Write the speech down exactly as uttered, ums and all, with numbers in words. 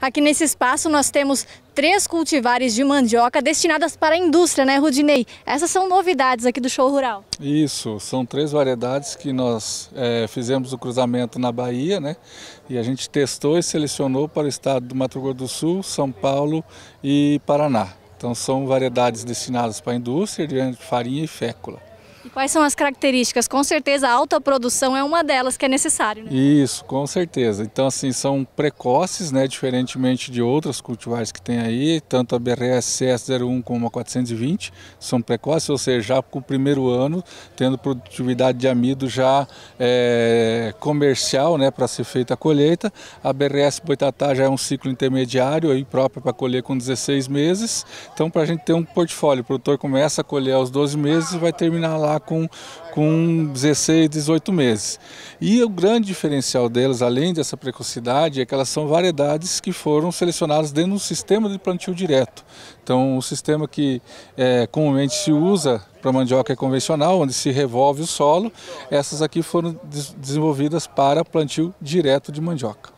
Aqui nesse espaço nós temos três cultivares de mandioca destinadas para a indústria, né, Rudinei? Essas são novidades aqui do Show Rural. Isso, são três variedades que nós é, fizemos o cruzamento na Bahia, né? E a gente testou e selecionou para o estado do Mato Grosso do Sul, São Paulo e Paraná. Então são variedades destinadas para a indústria de farinha e fécula. E quais são as características? Com certeza a alta produção é uma delas que é necessário, né? Isso, com certeza. Então assim, são precoces, né, diferentemente de outras cultivares que tem aí, tanto a B R S C S zero um como a quatrocentos e vinte, são precoces, ou seja, já com o primeiro ano, tendo produtividade de amido já é, comercial, né, para ser feita a colheita. A B R S Boitatá já é um ciclo intermediário, aí próprio para colher com dezesseis meses. Então para a gente ter um portfólio, o produtor começa a colher aos doze meses e vai terminar lá Com, com dezesseis, dezoito meses. E o grande diferencial delas, além dessa precocidade, é que elas são variedades que foram selecionadas dentro do sistema de plantio direto. Então, o sistema que é, comumente se usa para mandioca é convencional, onde se revolve o solo, essas aqui foram des- desenvolvidas para plantio direto de mandioca.